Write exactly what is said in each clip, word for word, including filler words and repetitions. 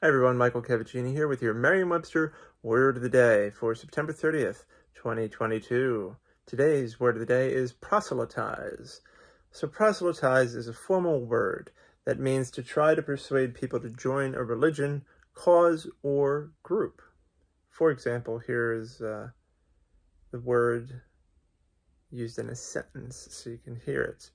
Hi everyone, Michael Cavacini here with your Merriam-Webster Word of the Day for September thirtieth, twenty twenty-two. Today's Word of the Day is proselytize. So proselytize is a formal word that means to try to persuade people to join a religion, cause, or group. For example, here is uh, the word used in a sentence so you can hear it.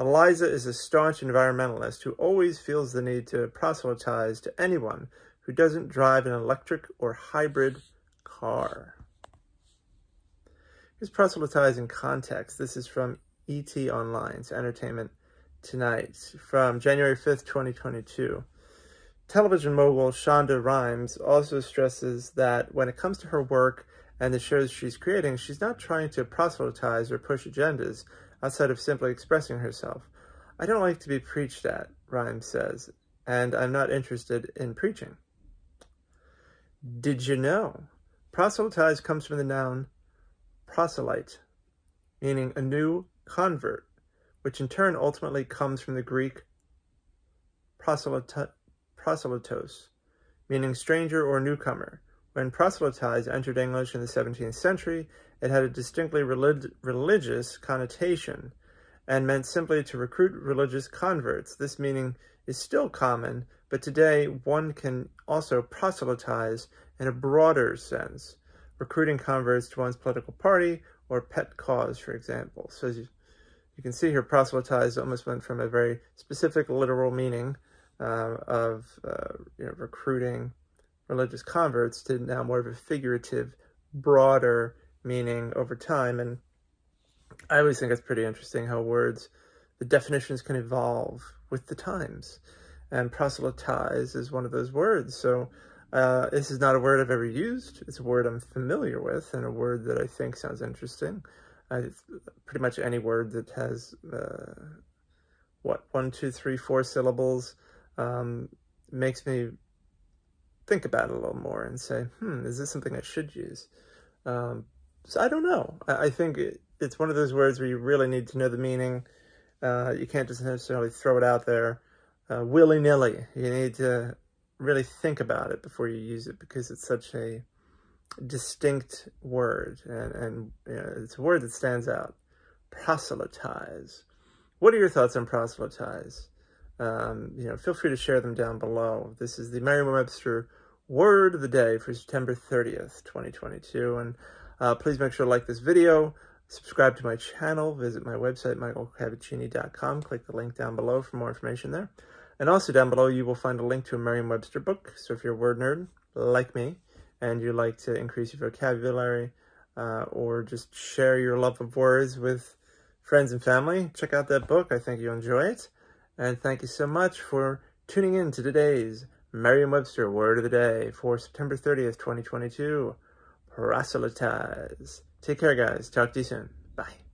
Eliza is a staunch environmentalist who always feels the need to proselytize to anyone who doesn't drive an electric or hybrid car. Here's proselytize in context. This is from E T Online's Entertainment Tonight from January fifth, twenty twenty-two. Television mogul Shonda Rhimes also stresses that when it comes to her work and the shows she's creating, she's not trying to proselytize or push agendas outside of simply expressing herself. I don't like to be preached at, Rhimes says, and I'm not interested in preaching. Did you know? Proselytize comes from the noun proselyte, meaning a new convert, which in turn ultimately comes from the Greek proselytos, meaning stranger or newcomer. When proselytize entered English in the seventeenth century, it had a distinctly relig religious connotation and meant simply to recruit religious converts. This meaning is still common, but today one can also proselytize in a broader sense, recruiting converts to one's political party or pet cause, for example. So as you, you can see here, proselytize almost went from a very specific literal meaning uh, of uh, you know, recruiting religious converts to now more of a figurative, broader meaning over time. And I always think it's pretty interesting how words, the definitions can evolve with the times. And proselytize is one of those words. So uh, this is not a word I've ever used. It's a word I'm familiar with and a word that I think sounds interesting. I, pretty much any word that has, uh, what, one, two, three, four syllables um, makes me think about it a little more and say, hmm, is this something I should use? Um, so I don't know. I, I think it, it's one of those words where you really need to know the meaning. Uh, you can't just necessarily throw it out there uh, willy-nilly. You need to really think about it before you use it because it's such a distinct word. And, and you know, it's a word that stands out. Proselytize. What are your thoughts on proselytize? Um, you know, feel free to share them down below. This is the Merriam-Webster Word of the Day for September thirtieth, twenty twenty-two. And uh, please make sure to like this video, subscribe to my channel, visit my website, michael cavacini dot com. Click the link down below for more information there. And also down below, you will find a link to a Merriam-Webster book. So if you're a word nerd like me and you like to increase your vocabulary uh, or just share your love of words with friends and family, check out that book. I think you'll enjoy it. And thank you so much for tuning in to today's Merriam-Webster Word of the Day for September thirtieth, twenty twenty-two. Proselytize. Take care, guys. Talk to you soon. Bye.